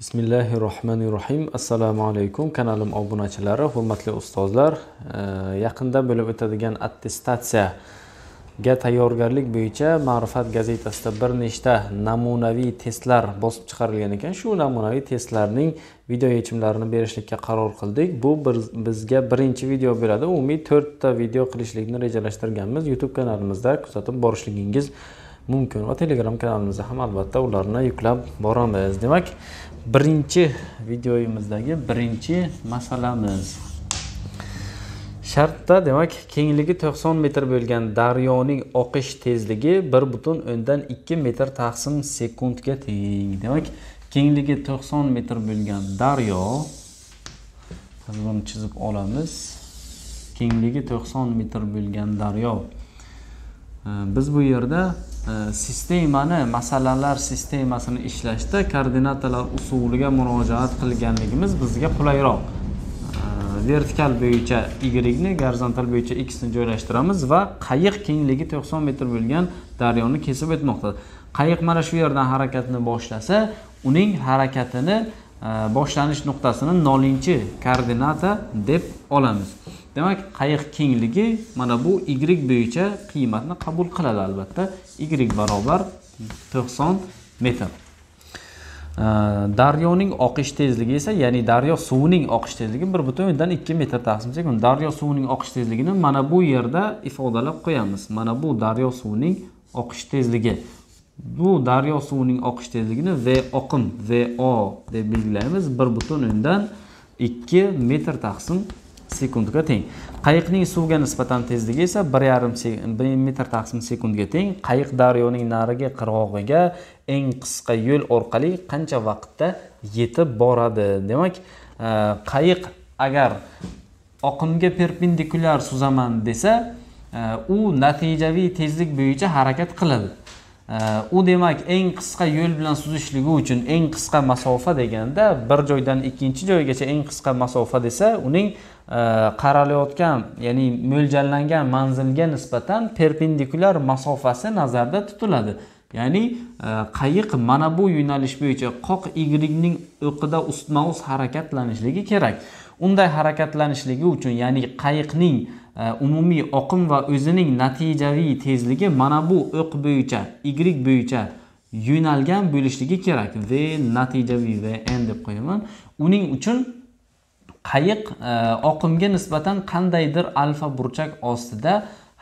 Bismillahirrohmanirrohim. Assalamu alaykum. Kanalim obunachilari, hurmatli ustozlar. Yaqinda bo'lib o'tadigan attestatsiyaga tayyorgarlik bo'yicha Ma'rifat gazetasida bir nechta namunaviy testlar bosib chiqarilgan ekan. Shu namunaviy testlarning video yechimlarini berishlikka qaror qildik. Bu bizga birinchi video beradi. Umumiy 4 ta video qilishlikni rejalashtirganmiz. YouTube kanalimizda kuzatib borishligingiz mumkin va Telegram kanalimizda ham albatta ularni yuklab boramiz. Demak, birinchi videoyimizdagi birinchi masalamiz. Shartda demak, kengligi 90 metr bo'lgan daryoning oqish tezligi 1,2 metr taqsim sekundga teng. Demak, kengligi 90 metr bo'lgan daryo, buni chizib olamiz. Kengligi 90 metr bo'lgan daryo. Biz bu yerda sistemani, masalalar sistemasini ishlashda koordinatalar usuliga murojaat qilganligimiz bizga qulayroq. Vertikal bo'yicha y ni, gorizontal bo'yicha x ni joylashtiramiz va qayiq kengligi 90 metr bo'lgan daryoni kesib o'tmoqda. Qayiq mana shu yerdan harakatni boshlasa, uning harakatini boshlanish nuqtasini 0-koordinata deb olamiz. Demak, qayiq kengligi mana bu y bo'yicha qiymatni qabul qiladi albatta. Y barobar 90 metr. Daryoning oqish tezligi esa, ya'ni daryo suvining oqish tezligi 1,2 metr taqsim sekund. Daryo suvining oqish tezligini mana bu yerda ifodalab qo'yamiz. Mana bu daryo suvining oqish tezligi. Bu daryo suvining oqish tezligini v oqim, VO deb belgilaymiz. 1,2 metr taqsim sekundga teng. Qayiqning suvga nisbatan tezligi esa 1,5 metr taqsim sekundga teng. Qayiq daryoning narigi qirg'og'iga eng qisqa yo'l orqali qancha vaqtda yetib boradi? Demak, qayiq agar oqimga perpendikulyar suzaman desa, u natijaviy tezlik bo'yicha harakat qiladi. U demak, eng qisqa yo'l bilan suzishligi uchun eng qisqa masofa deganda, bir joydan ikkinchi joygacha eng qisqa masofa desa, uning qaralayotgan, ya'ni mo'ljallangan manzilga nisbatan perpendikulyar masofasi nazarda tutiladi. Ya'ni qayiq mana bu yo'nalish bo'yicha qoq y ning o'qida ustma-ust harakatlanishligi kerak. Unday harakatlanishligi uchun, ya'ni qayiqning umumiy oqim va o'zining natijaviy tezligi mana bu o'q bo'yicha, y bo'yicha yo'nalgan bo'lishligi kerak. V natijaviy Vn deb qo'yaman. Uning uchun qayiq oqimga nisbatan qandaydir alfa burchak ostida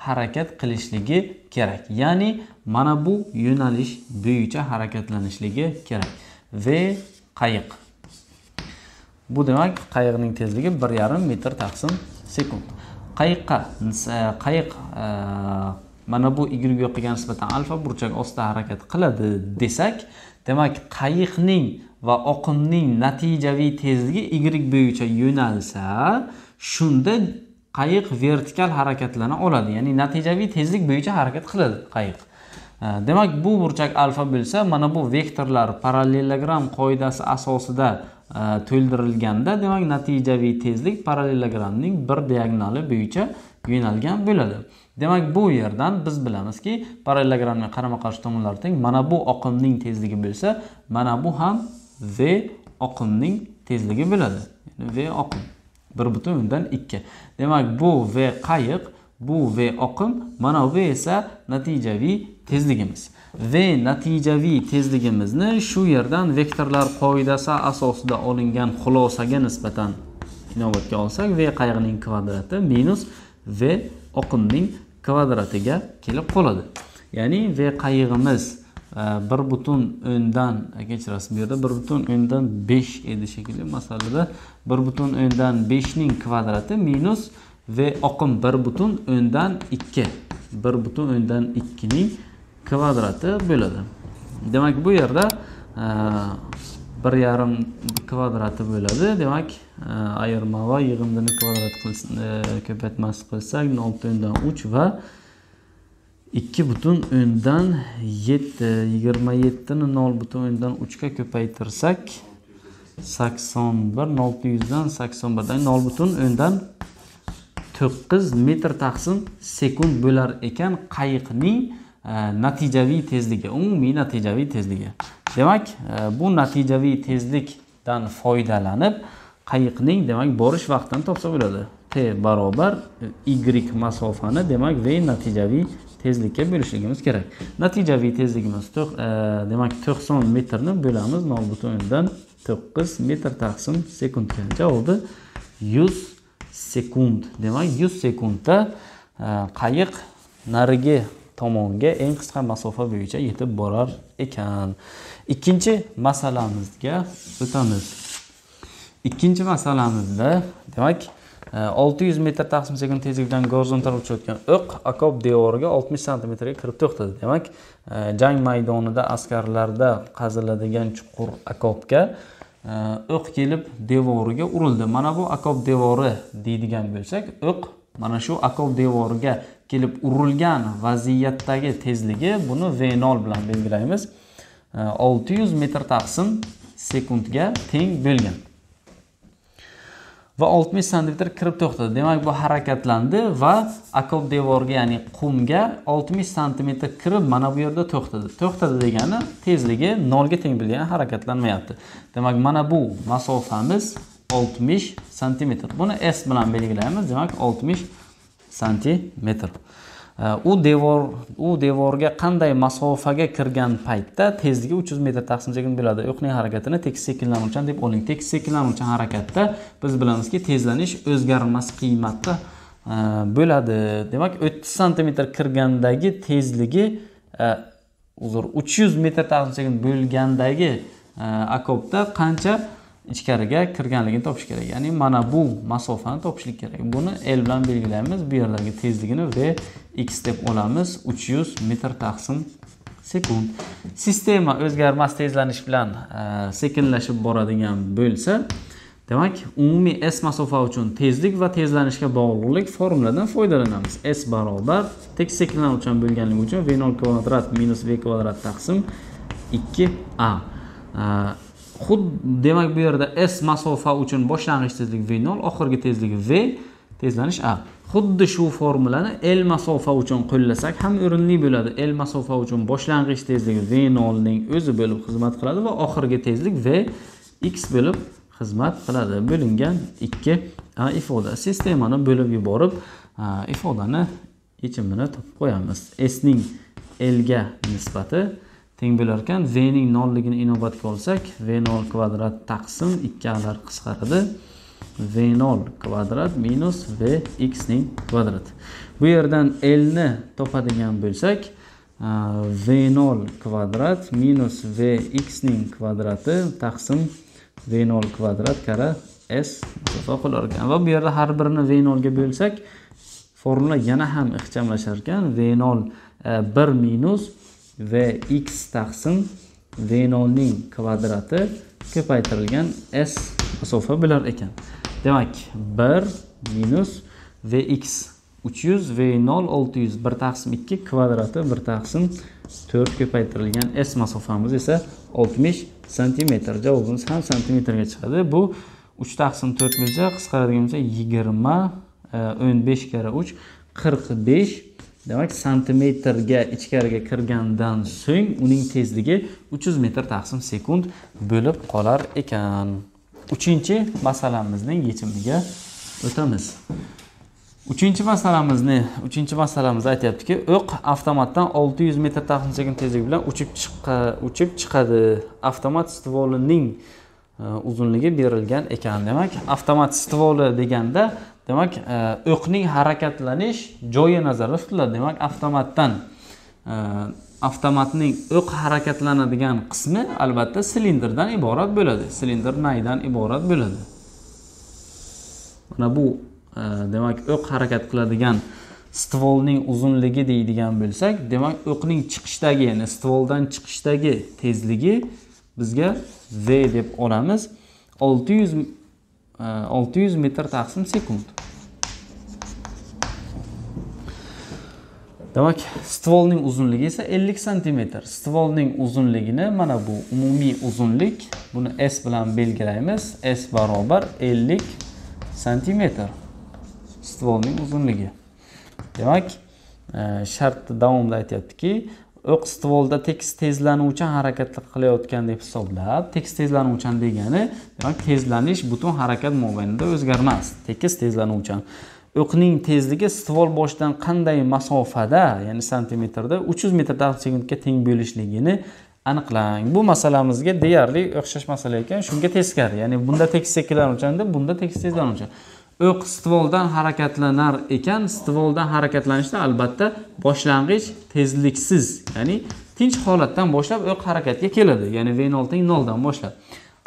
harakat qilishligi kerak. Ya'ni mana bu yo'nalish bo'yicha harakatlanishligi kerak. V qayiq. Bu demak, qayiqning tezligi 1,5 metr taqsim sekund. Qayiqqa, qayiq mana bu y yo'qiga nisbatan alfa burchak ostida harakat qiladi desak, demak, qayiqning va oqimning natijaviy tezligi y bo'yicha yo'nalsa, shunda qayiq vertikal harakatlana oladi, ya'ni natijaviy tezlik bo'yicha harakat qiladi qayiq. Demak, bu burchak alfa bo'lsa, mana bu vektorlar parallelogram qoidasi asosida to'ldirilganda, demak, natijaviy tezlik parallelogramning bir diagonali bo'yicha yo'nalgan bo'ladi. Demak, bu yerdan biz bilamizki, parallelogramning qarama-qarshi tomonlari teng. Mana bu oqimning tezligi bo'lsa, mana bu ham v oqimning tezligi bo'ladi. Ya'ni v oqim 1,2. Demak, bu v qayiq, bu v oqim, mana v esa natijaviy tezligimiz. V natijaviy tezligimizni shu yerdan vektorlar qoidasi asosida olingan xulosaga nisbatan inobatga olsak, v qayiqning kvadrati minus v oqimning kvadratiga kelib qoladi. Ya'ni v qayig'imiz 1,5 edi shekilli masalada. 1,5 ning kvadrati minus v oqim 1,2. 1,2 ning kvadrati bo'ladi. Demak, bu yerda 1,5 kvadrati bo'ladi. Demak, ayirma va yig'indini kvadrat ko'paytmasi qilsak 0,3 va 2,7. 27 ni 0,3 ga ko'paytirsak 81. 0,100 dan 81 dan 0,9 metr taqsim sekund bo'lar ekan qayiqning natijaviy tezligi, umumiy natijaviy tezligi. Demak, bu natijaviy tezlik dan foydalanib qayiqning demak borish vaqtdan topsa bo'ladi. T barobar y masofani demak v natijaviy tezlikka bo'lishligimiz kerak. Natijaviy tezligimiz demak 90 metrni bo'lamiz 0.9 metr taqsim sekundgacha oldi 100 sekund. Demak 100 sekundda qayiq narigi tomonga eng qisqa masofa bo'yicha yetib borar ekan. Ikkinchi masalamizga o'tamiz. Ikkinchi masalamizda demak 600 metr taqsim sekund tezlikdan gorizontal uchayotgan o'q Akop devoriga 60 cm ga kirib to'xtadi. Demak, jang maydonida askarlarda qaziladigan chuqur Akopga o'q kelib devoriga urildi. Mana bu Akop devori deydigan bo'lsak, o'q mana shu Akop devoriga kelib urilgan vaziyatdagi tezligi buni v0 bilan belgilaymiz. 600 metr taqsim sekundga teng bo'lgan. Va 60 cm kirib to'xtadi. Demak, bu harakatlandi va Akop devoriga, ya'ni qumga 60 cm kirib mana bu yerda to'xtadi. To'xtadi degani tezligi 0 ga teng bo'lgan, harakatlanmayapti. Demak, mana bu masofamiz 60 cm. Buni S bilan belgilaymiz. Demak, 60 santimetr. U devorga qanday masofaga kirgan paytda tezligi 300 metr taqsim sekund bo'ladi. O'qning harakatini tekis sekinlanuvchan deb oling. Tekis sekinlanuvchan harakatda biz bilamizki tezlanish o'zgarmas qiymatda bo'ladi. Demak 30 cm kirgandagi tezligi 300 metr taqsim sekund bo'lgandagi Akopda qancha ichkariga kirganligini topish kerak. Ya'ni mana bu masofani topishlik kerak. Buni L bilan belgilaymiz. Bu yerdagi tezligini V x deb olamiz. 300 metr taqsim sekund. Sistema o'zgarmas tezlanish bilan sekinlashib boradigan bo'lsa, demak umumiy S masofa uchun tezlik va tezlanishga bog'liqlik formuladan foydalanamiz. S barobar tekis sekinlanuvchan bo'lganligi uchun v0 kvadrat minus v kvadrat taqsim 2a. Demak bu yerda S masofa uchun boshlang'ich tezlik v0, oxirgi tezlik v, tezlanish a. Xuddi shu formulani L masofa uchun qo'llasak ham o'rinli bo'ladi. L masofa uchun boshlang'ich tezlik v0 ning o'zi bo'lib xizmat qiladi va oxirgi tezlik v x bo'lib xizmat qiladi. Bo'lingan 2a ifoda. Sistemani bo'lib yuborib, ifodani yechimini topib qo'yamiz. S ning L ga nisbati teng bo'lar ekan. V ning 0 ligini inobatga olsak, v0 kvadrat taqsim 2alar qisqaradi. v0 kvadrat minus vx ning kvadrat. Bu yerdan L ni topadigan bo'lsak, v0 kvadrat minus vx ning kvadrati taqsim v0 kvadrat kara s bo'lar ekan. Va bu yerda har birini v0 ga bo'lsak, formula yana ham ixchamlashar ekan. v0 1 minus vx taqsim v0 ning kvadrati ko'paytirilgan s masofa bo'lar ekan. Demak 1 minus vx 300 v0 600 1 taqsim 2 kvadrati 1 taqsim 4 ko'paytirilgan s masofamiz esa 60 cm. Javobimiz ham santimetrga chiqadi. Bu 3 taqsim 4 bo'lsa qisqaradigan bo'lsa 15 kara 3 45. Demak, santimetrga ichkariga kirgandan so'ng uning tezligi 300 metr taqsim sekund bo'lib qolar ekan. 3-chi masalamizning yechimiga o'tamiz. 3-chi masalamiz aytayaptiki, o'q avtomatdan 600 metr taqsim sekund tezlik bilan uchib chiqadi. Avtomat stvolining uzunligi berilgan ekan. Demak, avtomat stvoli deganda demak, o'qning harakatlanish joyi nazarda tutiladi. Demak, avtomatning o'q harakatlanadigan qismi albatta silindrdan iborat bo'ladi. Silindr maydan iborat bo'ladi. Mana bu demak, o'q harakat qiladigan stvolning uzunligi deydigan bo'lsak, demak, o'qning chiqishdagi, ya'ni stvoldan chiqishdagi tezligi bizga v deb olamiz. 600 metr taqsim sekund. Demak, stvolning uzunligi esa 50 cm. Stvolning uzunligini mana bu umumiy uzunlik, buni S bilan belgilaymiz. S barobar 50 cm. Stvolning uzunligi. Demak, shartda davomida aytayaptiki, o'q-stvolda tekis tezlanuvchan harakatlar qilayotgan deb hisoblab, tekis tezlanuvchan degani, demak tezlanish butun harakat mobaynida o'zgarmas. Tekis tezlanuvchan. O'qning tezligi stvol boshidan qanday masofada, ya'ni santimetrda 300 m/s ga teng bo'lishligini aniqlang. Bu masalamizga deyarli o'xshash masala ekan, shunga teskari. Ya'ni bunda tekis sekinlanuvchanda, bunda tekis tezlanuvchan. O'q stvoldan harakatlanar ekan, stvoldan harakatlanishda albatta boshlang'ich tezliksiz, ya'ni tinch holatdan boshlab o'q harakatga keladi. Ya'ni V0 teng 0 dan boshlab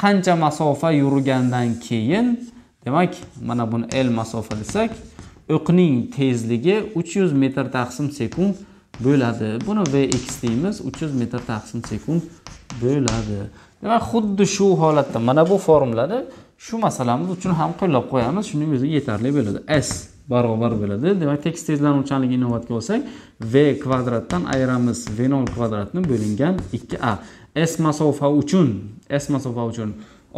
qancha masofa yurgandan keyin, demak mana buni L masofa desak, o'qning tezligi 300 m/s bo'ladi. Buni Vx deymiz, 300 m/s bo'ladi. Demak xuddi shu holatda mana bu formulada şu masalamiz uchun ham qo'llab qo'yamiz. Shuning o'zi yetarli bo'ladi. S barobar bo'ladi. Demak, tekis tezlanuvchanligini inobatga olsak, v kvadratdan ayiramiz v0 kvadratni bo'lingan 2a. S masofa uchun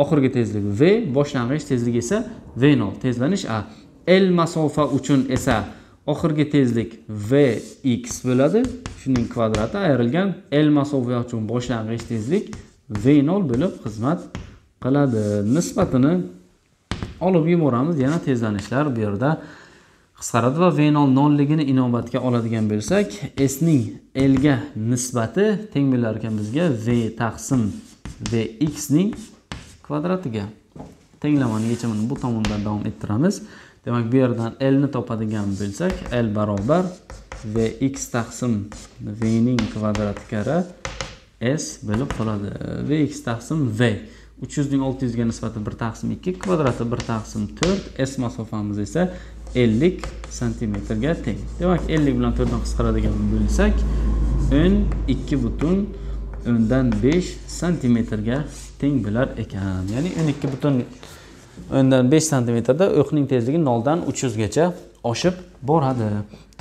oxirgi tezlik v, boshlang'ich tezligi esa v0, tezlanish a. L masofa uchun esa oxirgi tezlik vx bo'ladi. Shuning kvadrati ayrilgan L masofa uchun boshlang'ich tezlik v0 bo'lib xizmat qiladi. Nisbatini olib yuboramiz, yana tezlanishlar bu yerda qisqaradi va V0 nolligini inobatga oladigan bo'lsak, S ning L ga nisbati teng bo'lar ekan bizga V taqsim Vx ning kvadratiga. Tenglamani yechimini bu tomondan davom ettiramiz. Demak, bu yerdan L ni topadigan bo'lsak, L barobar Vx taqsim V ning kvadrati kara S bo'lib qoladi. Vx taqsim V 300 ning 600 ga nisbatan 1/2 kvadrati 1/4. S masofamiz esa 50 cm ga teng. Demak, 50 bilan 4 dan qisqaradigan bo'lsak, 12.5 cm ga teng bo'lar ekan. Ya'ni 12.5 cm da o'qning tezligi 0 dan 300 gacha oshib boradi.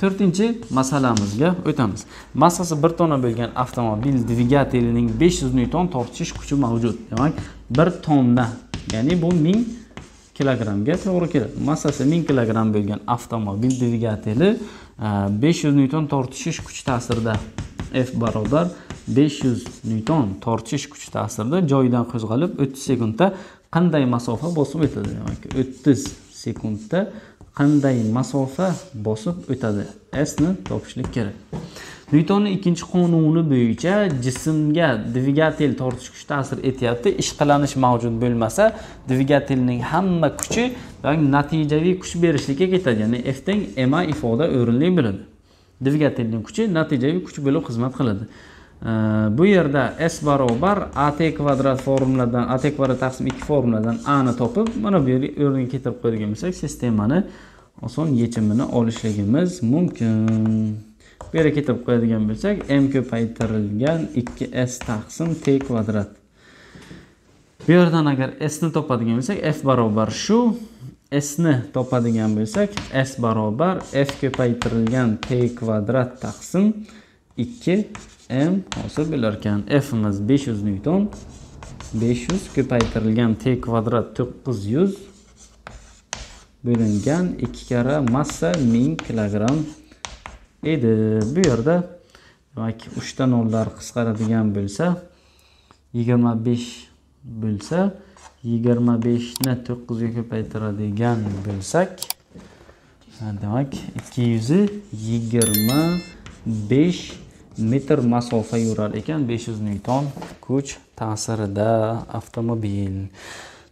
4-chi masalamizga o'tamiz. Massasi 1 tonna bo'lgan avtomobil dvigatelining 500 Newton tortish kuchi mavjud. Demak, 1 tonna, ya'ni bu 1000 kilogramga to'g'ri keladi. Massasi 1000 kilogramm bo'lgan avtomobil dvigateli 500 Newton tortishish kuchi ta'sirida F barobar 500 Newton tortishish kuchi ta'sirida joyidan qo'zg'alib 30 sekundda qanday masofa bosib o'tadi? Demak, 30 sekundda qanday masofa bosib o'tadi? S ni topishlik kerak. Newtonning ikkinchi qonuni bo'yicha jismga dvigatel tortish kuchi ta'sir etyapti. Ishqalanish mavjud bo'lmasa, dvigatelning hamma kuchi natijaviy kuch berishlikka ketadi. Ya'ni F teng ma ifoda o'rinli bo'ladi. Dvigatelning kuchi natijaviy kuch bo'lib xizmat qiladi. Bu yerda S barobar at kvadrat taqsim 2 formuladan a ni topib, mana bu yerga o'rniga keltirib qo'ygan bo'lsak, sistemani oson yechimini olishligimiz mumkin. Bu yerga keltirib qo'yadigan bo'lsak, m ko'paytirilgan 2s taqsim t kvadrat. Bu yerdan agar s ni topadigan bo'lsak, f barobar shu s ni topadigan bo'lsak, s barobar f ko'paytirilgan t kvadrat taqsim 2 m hosil bo'lar ekan. Fimiz 500 Newton, 500 ko'paytirilgan t kvadrat 900 bo'lingan 2 karra massa 1000 kilogramm edi. Bu yerda demak 3 ta nollar qisqaradigan bo'lsa, 25 bo'lsa, 25 ni 9 ga ko'paytiradigan bo'lsak, demak 225 metr masofa yurar ekan 500 Newton kuch ta'sirida avtomobil.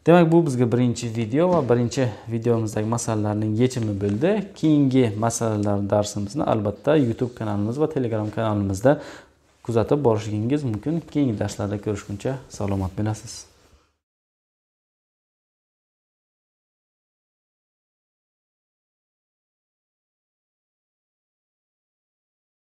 Demak, bu bizga 1-video va 1-videomizdagi masalalarning yechimi bo'ldi. Keyingi masalalar darsimizni albatta YouTube kanalimiz va Telegram kanalimizda kuzatib borishingiz mumkin. Keyingi darslarda ko'rishguncha salomat bo'lasiz.